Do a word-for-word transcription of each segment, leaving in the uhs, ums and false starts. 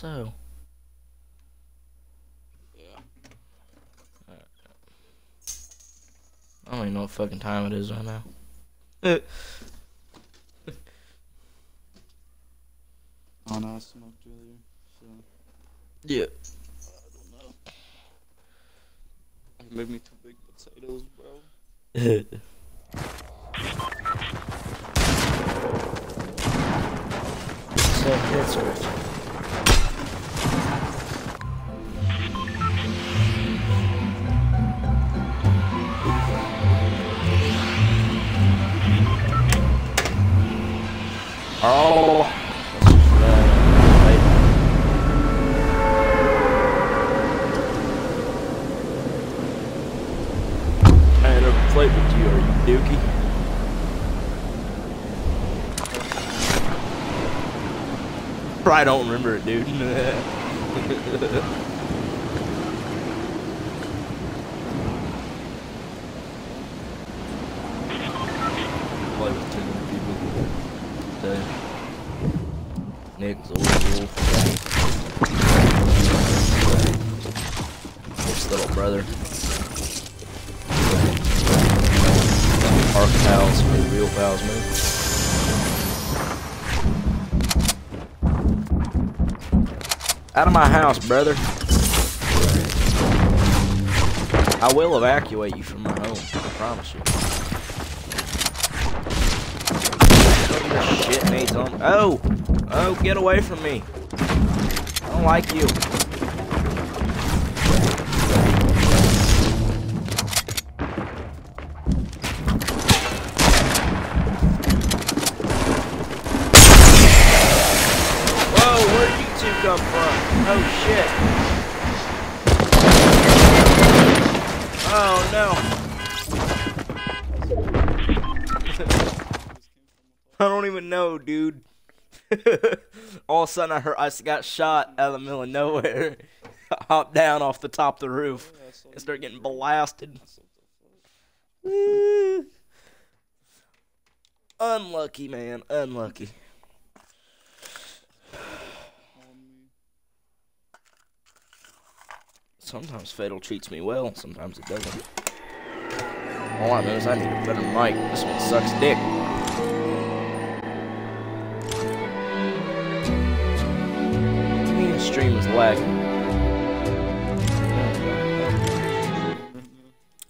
so. I don't even know what fucking time it is right now. Oh no, I smoked earlier, so. Yeah. I don't know. You made me two big potatoes, bro. So that's right. Oh, I had a plate with you, are you dookie? Probably don't remember it, dude. Play with two people. Nick's old wolf. This little brother. Arc pals move, real pals move. Out of my house, brother. I will evacuate you from my home, I promise you. Shit needs on. Oh! Oh, get away from me. I don't like you. Whoa, where did you two come from? Oh, shit. Oh, no. I don't even know, dude. All of a sudden, I heard I got shot out of the middle of nowhere. I hopped down off the top of the roof and started getting blasted. Unlucky, man. Unlucky. Sometimes Fatal treats me well. Sometimes it doesn't. All I know is I need a better mic. This one sucks dick. Stream is lagging.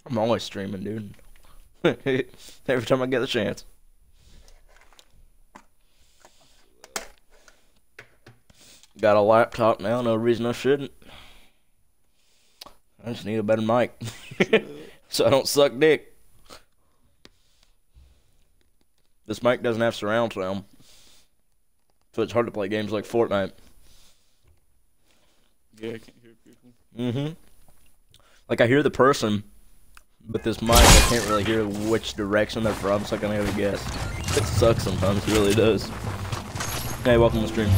I'm always streaming, dude. Every time I get the chance. Got a laptop now, no reason I shouldn't. I just need a better mic. So I don't suck dick. This mic doesn't have surround sound, so it's hard to play games like Fortnite. Yeah, I can't hear people. Mm-hmm. Like, I hear the person, but this mic, I can't really hear which direction they're from, so I can never guess. It sucks sometimes, it really does. Hey, welcome to the stream.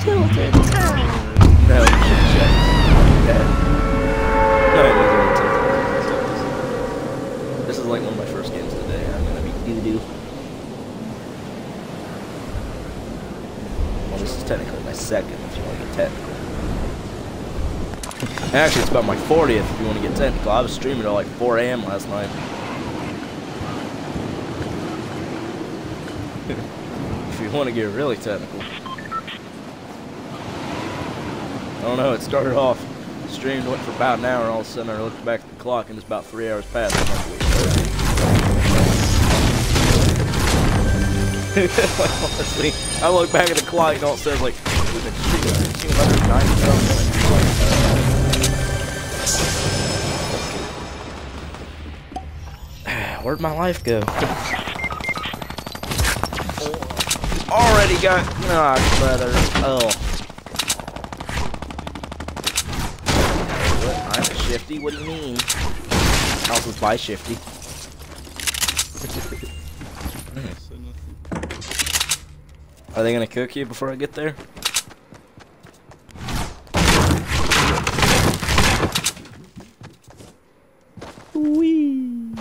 Children. No, no, no, no, this is like one of my first games today. I'm gonna be doo-doo. This is technically my second, if you want to get technical. Actually, it's about my fortieth, if you want to get technical. I was streaming at like four A M last night. If you want to get really technical. I don't know, it started off, streamed, went for about an hour, and all of a sudden I looked back at the clock, and it's about three hours past. Honestly, I look back at the clock and all it says like we've been shooting two hundred ninety. Where'd my life go? Already got no brother. Oh, what? I'm shifty. What do you mean? I was by shifty. Are they gonna cook you before I get there? Wee.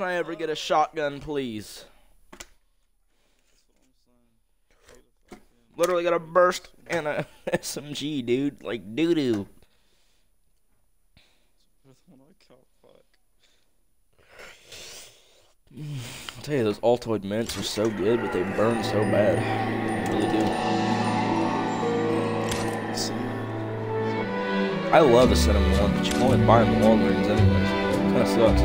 can I ever get a shotgun, please? Literally got a burst and a S M G, dude. Like, doo-doo. I'll tell you, those Altoid mints are so good, but they burn so bad. They really do. I love a cinnamon one, but you can only buy them at Walgreens anyways. Kind of sucks.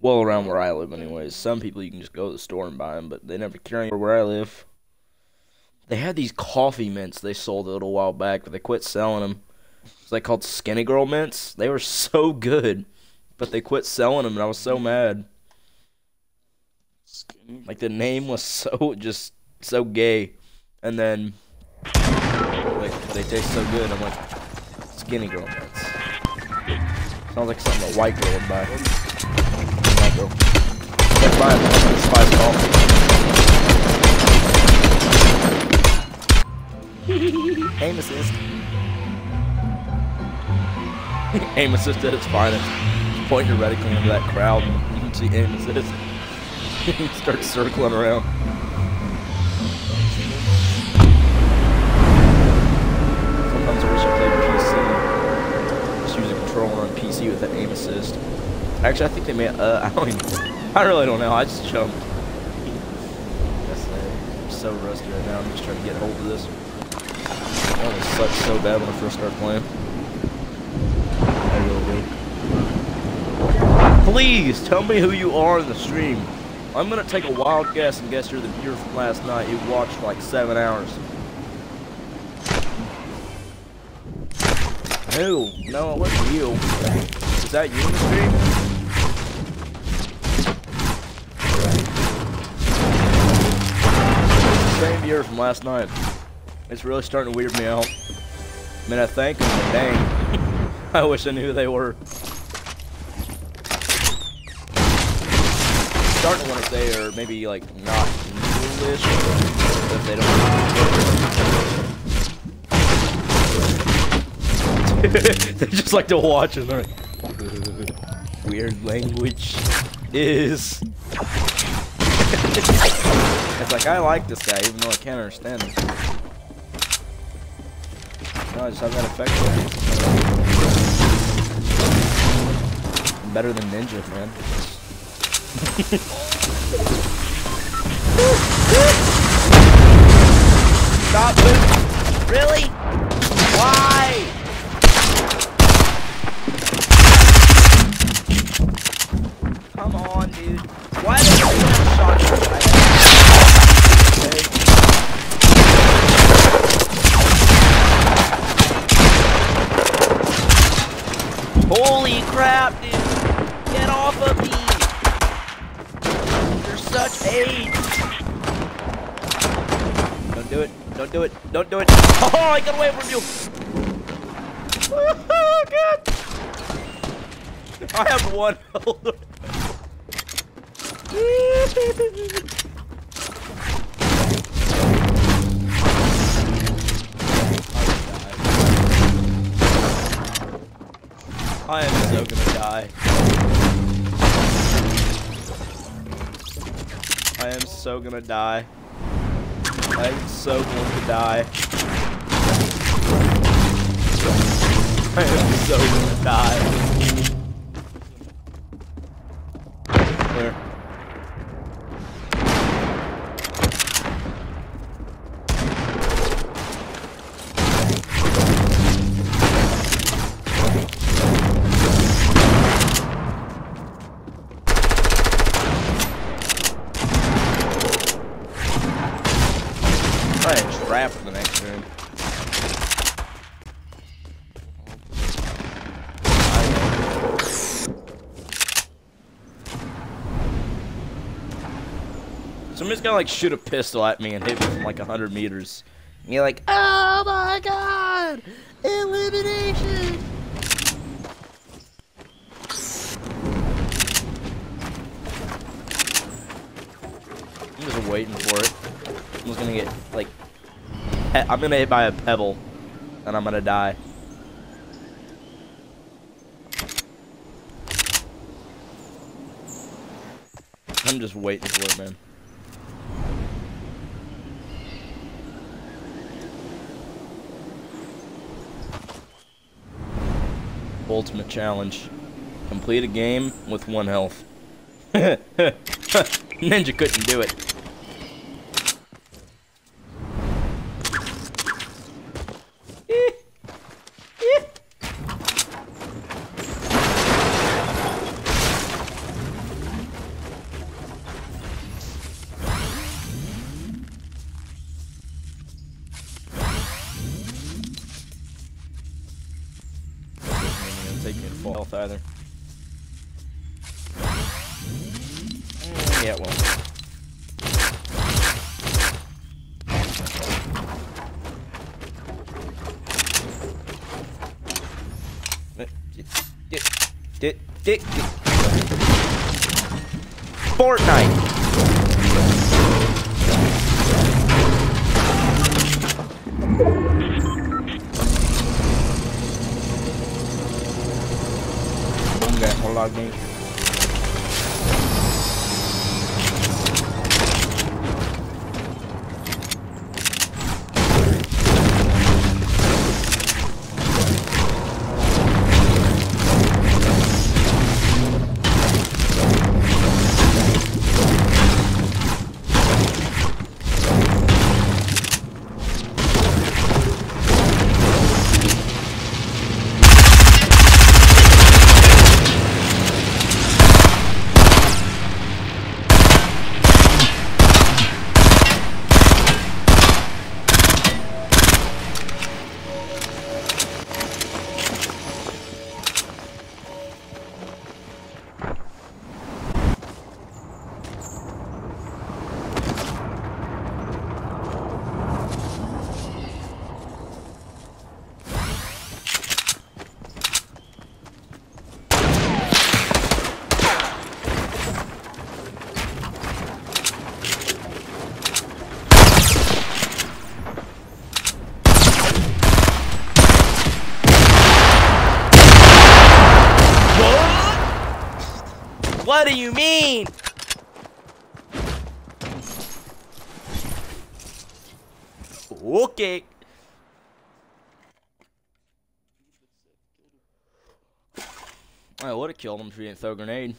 Well, around where I live anyways. Some people, you can just go to the store and buy them, but they never carry them where I live. They had these coffee mints they sold a little while back, but they quit selling them. It's like called Skinny Girl mints. They were so good, but they quit selling them, and I was so mad. Like, the name was so, just, so gay. And then, like, they taste so good, I'm like, Skinny Girl mints. Sounds like something a white girl would buy. Go. That's mine. It's five call. Aim assist. Aim assist at its finest. Just point your reticle into that crowd and you can see aim assist. You start circling around. Sometimes I wish I played P C. Just use a controller on P C with that aim assist. Actually, I think they may. Uh, I don't even. I really don't know. I just jumped. That's, uh, I'm so rusty right now. I'm just trying to get hold of this. That one sucked so bad when I first started playing. I really do. Please tell me who you are in the stream. I'm gonna take a wild guess and guess you're the viewer from last night. You watched for like seven hours. No, no, it wasn't you. Is that you in the stream? Same viewer from last night. It's really starting to weird me out. I mean, I thank them, but dang. I wish I knew who they were. It's starting to wonder if they are maybe like not English, or if they don't. They just like to watch and they're like, weird language is. It's like, I like this guy, even though I can't understand him. No, I just have that effect on him. Better than Ninja, man. Stop it! Really? Why? Come on, dude. Why did you want to shot you? Holy crap, dude! Get off of me! You're such AIDS! Don't do it! Don't do it! Don't do it! Oh, I got away from you! Oh, God! I have one. I am so gonna die. I am so gonna die. I am so going to die. I am so gonna die. Clear. Somebody's gonna like shoot a pistol at me and hit me from like a hundred meters. And you're like, oh my God! Elimination! I'm just waiting for it. I'm just gonna get like, I'm gonna hit by a pebble and I'm gonna die. I'm just waiting for it, man. Ultimate challenge. Complete a game with one health. Ninja couldn't do it. Either. Yeah, well. Fortnite. Game. What do you mean? Okay. I would have killed him if he didn't throw a grenade.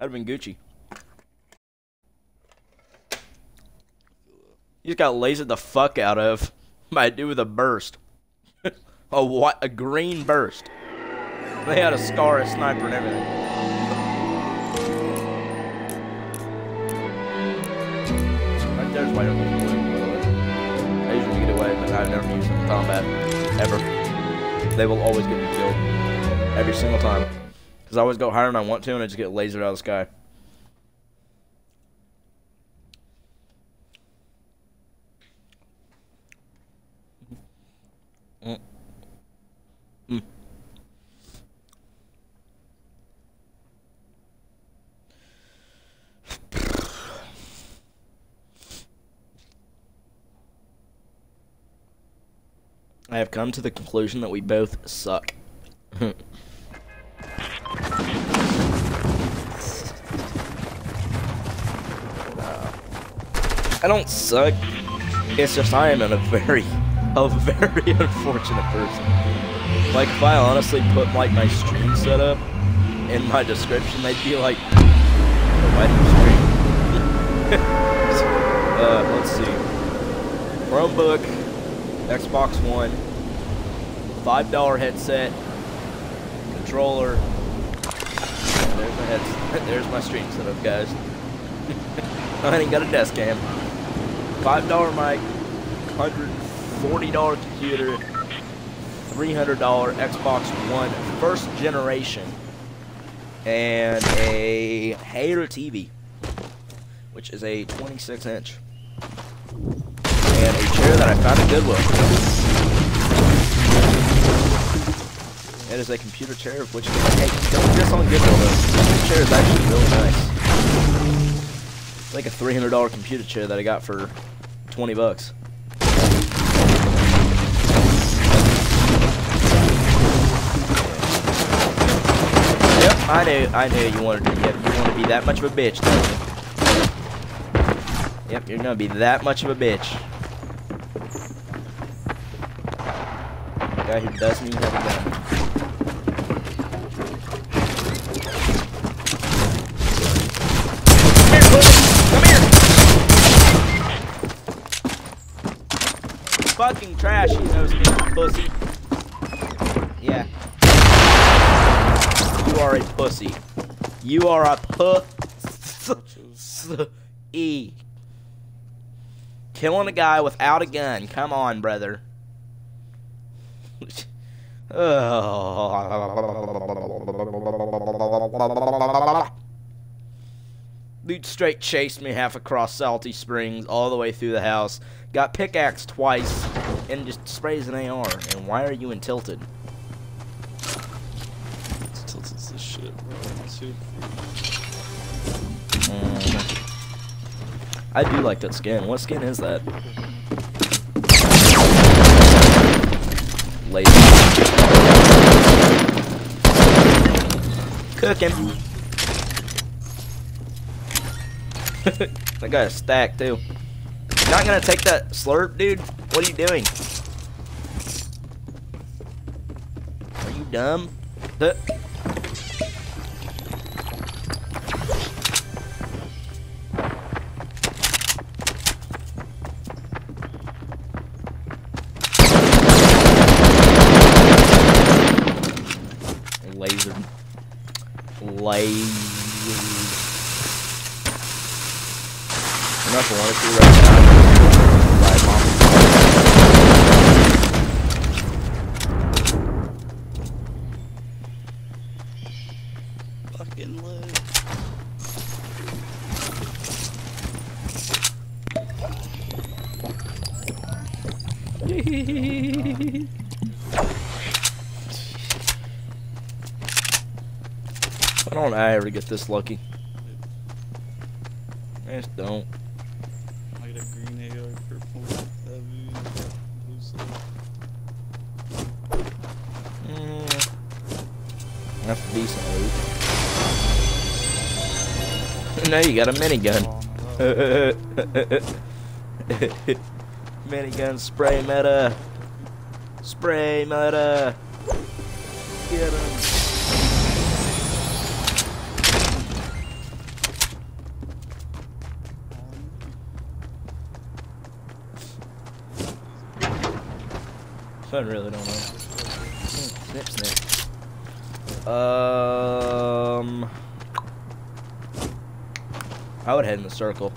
I'd have been Gucci. He just got lasered the fuck out of by a dude with a burst. A what? A green burst. They had a scar, a sniper, and everything. There's why I don't get away. I usually get away, but I never use them in combat. Ever. They will always get me killed. Every single time. Because I always go higher than I want to, and I just get lasered out of the sky. Mm. Mm. I have come to the conclusion that we both suck. I don't suck. It's just I am in a very, a very unfortunate person. Like, if I honestly put like my stream setup in my description, they'd be like, "Why do you stream?" uh, let's see. Chromebook. Xbox One, five dollar headset, controller. There's my headset. There's my stream setup, guys. I ain't got a desk cam. five dollar mic, one hundred forty dollar computer, three hundred dollar Xbox One first generation, and a Hater T V, which is a twenty-six inch. And a chair that I found at Goodwill. It is a computer chair, of which they hey, don't guess on Goodwill though. This chair is actually really nice. It's like a three hundred dollar computer chair that I got for twenty bucks. Yep, I knew, I knew you wanted to get, you want to be that much of a bitch, don't you? Yep, you're gonna be that much of a bitch. The guy who does need that gun. Come here, pussy! Come here! Fucking trash, you nose-nosed pussy. Yeah. You are a pussy. You are a pussy. Killing a guy without a gun. Come on, brother. Oh. Dude straight chased me half across Salty Springs all the way through the house. Got pickaxed twice and just sprays an A R. And why are you in Tilted? Tilted's the shit, bro. Mm. I do like that skin. What skin is that? Lazy. Cooking. I got a stack too. Not gonna take that slurp, dude. What are you doing? Are you dumb? Duh. I ever get this lucky. I just don't. Like a green A R, purple, heavy, blue stuff. Mm. That's decent. Now you got a minigun. Oh, minigun spray meta. Spray meta. Get him. I really don't know. Snip, snip. Um, I would head in a circle.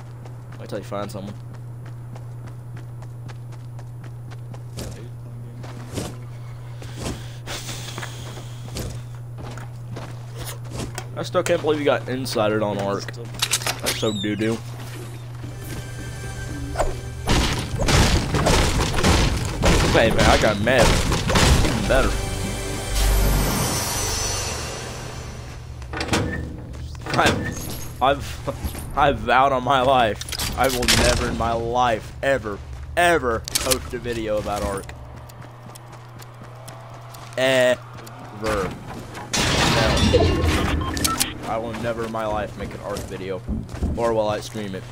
Wait till you find someone. I still can't believe you got insidered on Ark. That's so doo doo. Hey man, I got mad. Even better. I've, I've, I've vowed on my life, I will never in my life, ever, ever post a video about Ark. Ever. No. I will never in my life make an Ark video, or will I stream it.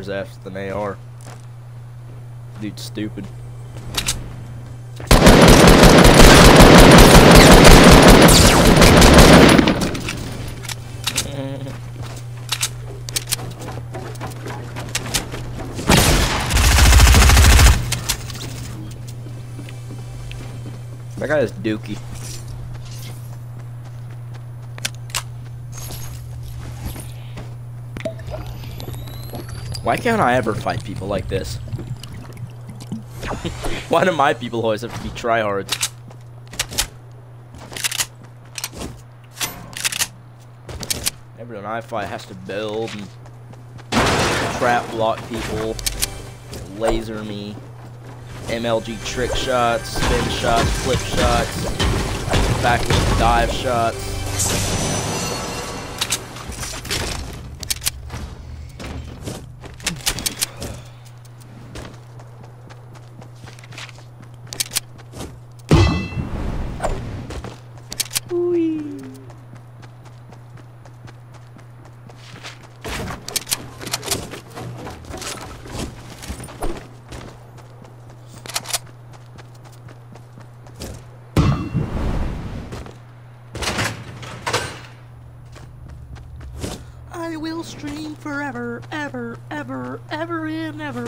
After the A R. Dude's stupid. That guy is dookie. Why can't I ever fight people like this? Why do my people always have to be tryhards? Everyone I fight has to build and trap block people, laser me, M L G trick shots, spin shots, flip shots, backflip dive shots. will stream forever, ever, ever, ever and ever.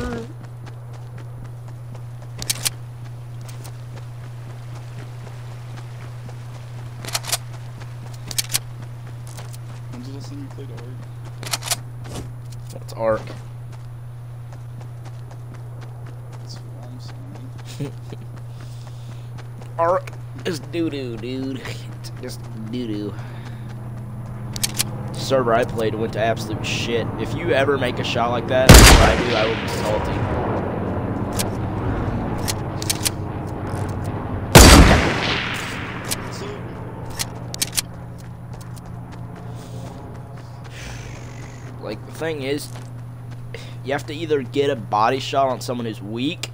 When's the last time you played Ark? That's Ark. That's what I'm saying. Ark is doo-doo, dude. It's just doo-doo. Server I played went to absolute shit. If you ever make a shot like that, if I do, I would be salty. Like, the thing is, you have to either get a body shot on someone who's weak,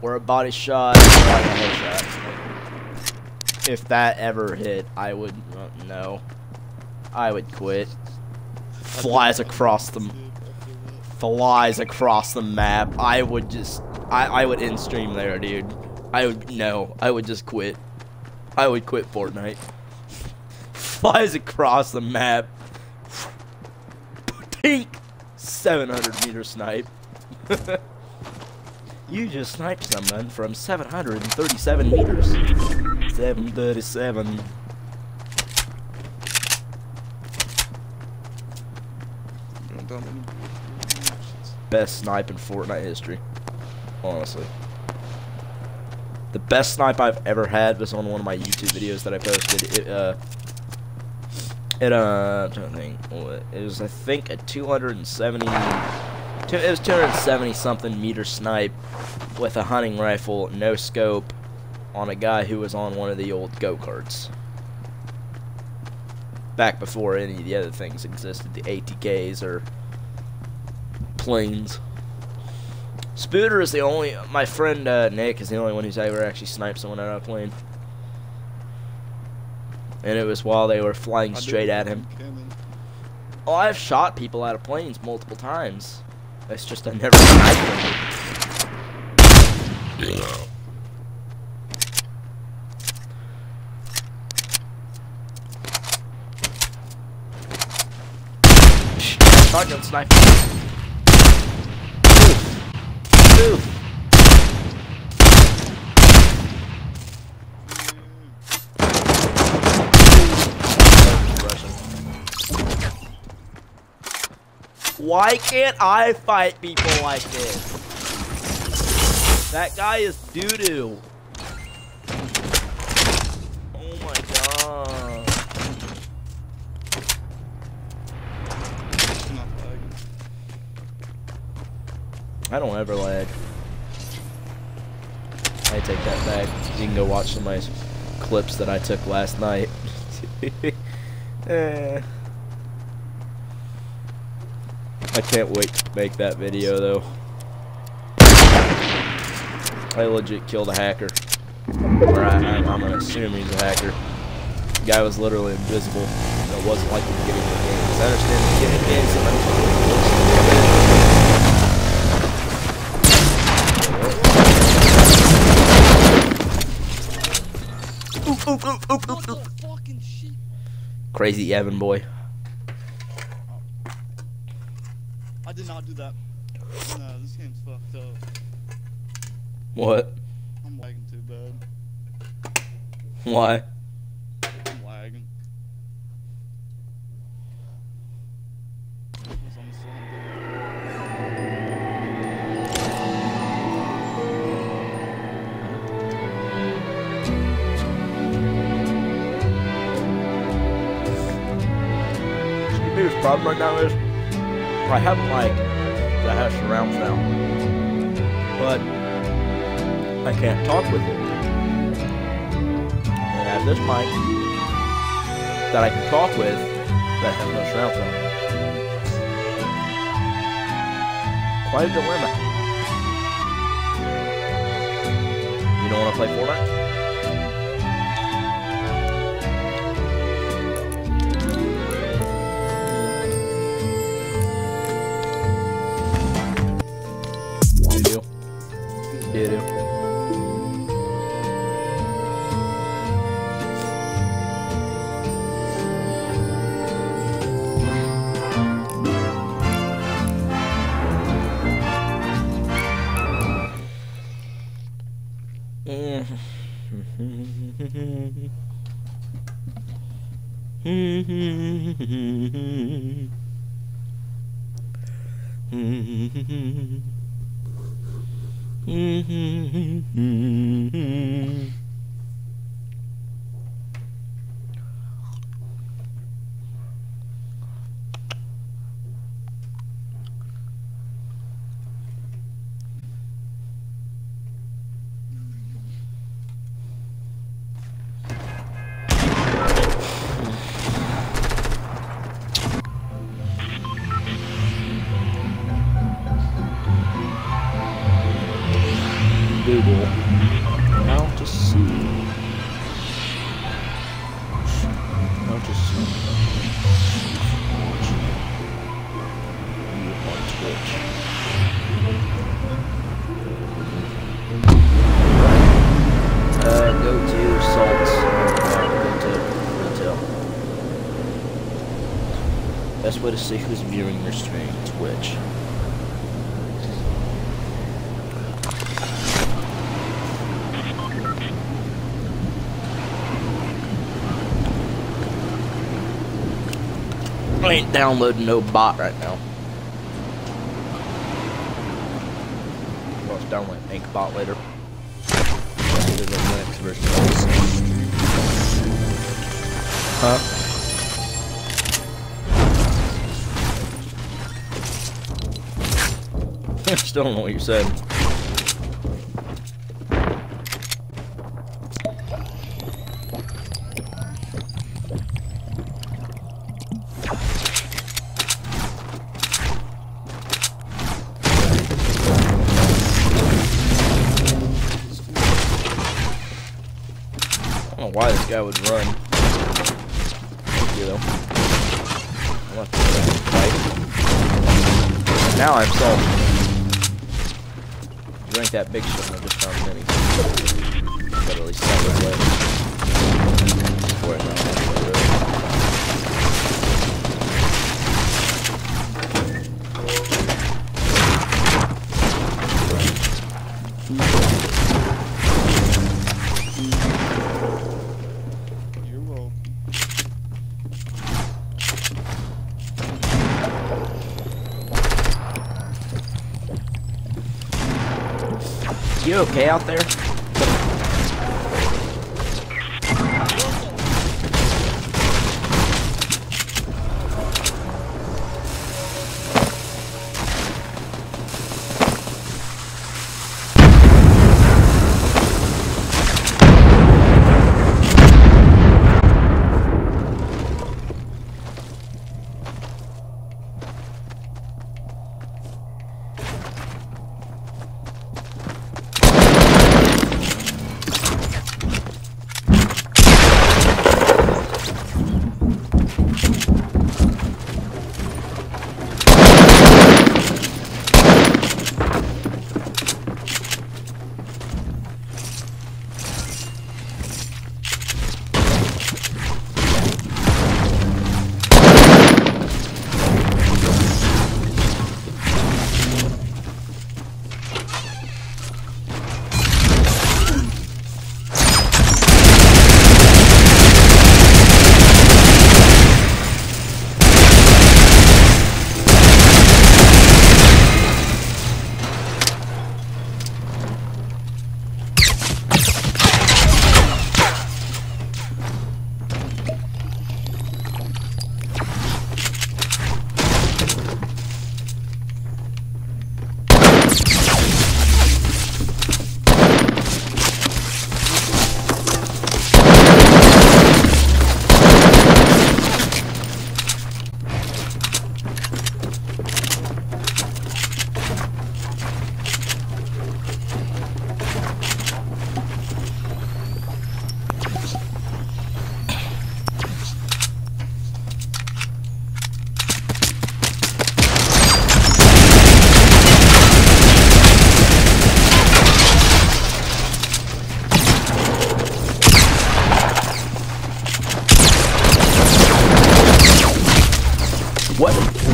or a body shot, or a headshot. If that ever hit, I would uh, no. I would quit. Flies across the flies across the map. I would just I, I would end stream there, dude. I would no, I would just quit. I would quit Fortnite. Flies across the map. Pink seven hundred meter snipe. You just sniped someone from seven hundred thirty-seven meters. seven thirty-seven. Best snipe in Fortnite history, honestly. The best snipe I've ever had was on one of my YouTube videos that I posted. It, uh, it uh, I'm trying to think. It was, I think, a two hundred seventy. It was two hundred seventy something meter snipe with a hunting rifle, no scope, on a guy who was on one of the old go-karts. Back before any of the other things existed, the A T Ks or planes. Spooter is the only, my friend uh, Nick is the only one who's ever actually sniped someone out of a plane. And it was while they were flying straight at him. Oh, I've shot people out of planes multiple times. It's just I never sniped them. Shotgun sniper. Oof. Oof. Why can't I fight people like this? That guy is doo-doo. Oh my god. I don't ever lag. I take that back. You can go watch some of my clips that I took last night. eh. I can't wait to make that video though. I legit killed a hacker. Or I, I'm, I'm gonna assume he's a hacker. The guy was literally invisible. So it wasn't like he was getting the game. Because I understand the beginning games and I was Oof, oof, oof, oof, oof, oof. Crazy Evan boy. I did not do that. No, this game's fucked up. What? I'm lagging too bad. Why? I'm lagging. Problem right now is I have a mic that has surround sound, but I can't talk with it. And I have this mic that I can talk with that has no surround sound. Quite a dilemma. You don't want to play Fortnite? Yeah, dude. Way to see who's viewing your stream, Twitch. I ain't downloading no bot right now. Well, it's downloading Ink bot later. Huh? I still don't know what you said. I don't know why this guy would run. Thank you, though. I'm not fight. Now I'm solved. Drink that big shit and I just found many. Got at least seven left. You're welcome. You okay out there?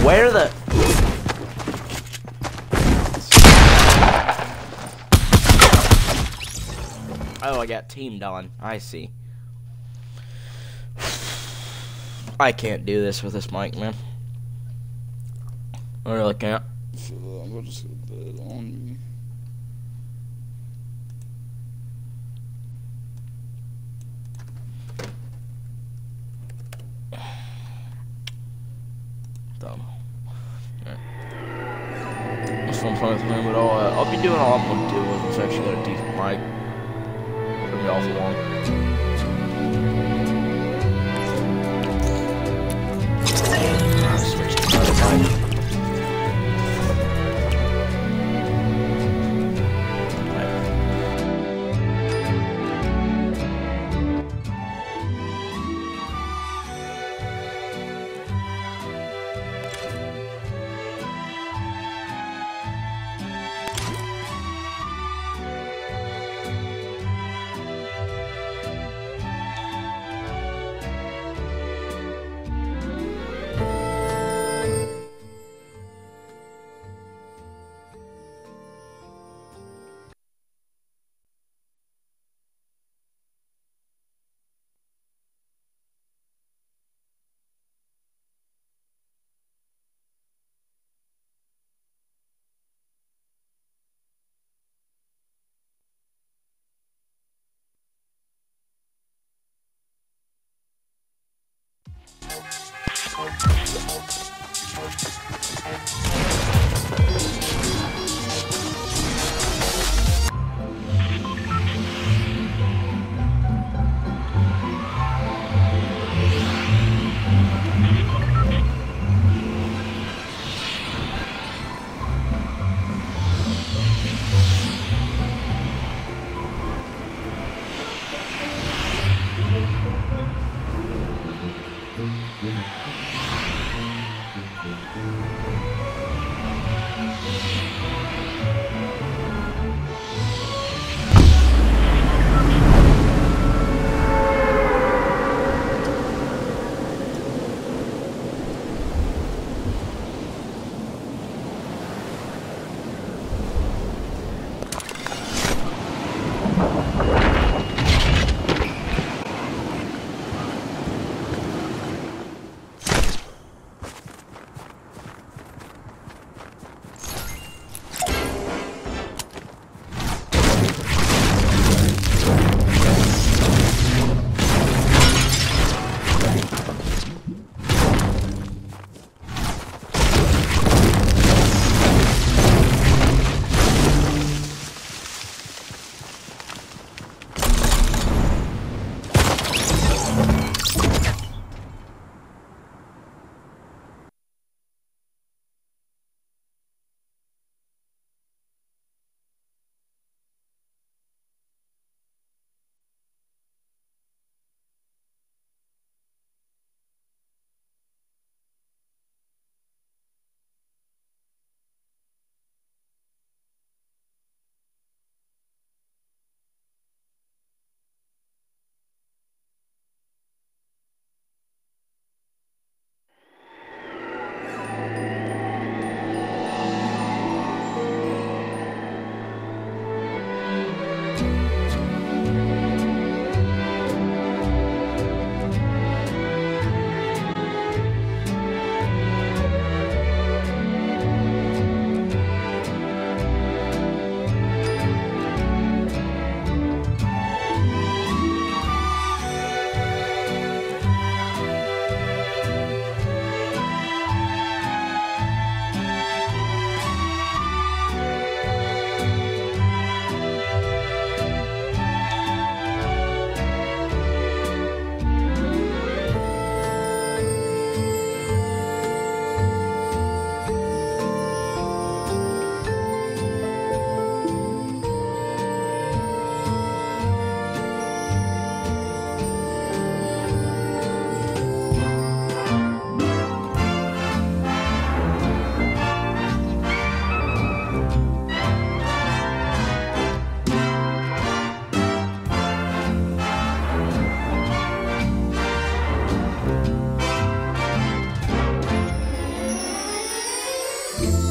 Where the... Oh, I got teamed on. I see. I can't do this with this mic, man. I really can't. So I'm gonna just put that on me. Dumb. Alright. That's what I'm playing with him at all. Uh, I'll be doing all I'm gonna do with. It's actually got a decent mic. It's gonna be awful long. You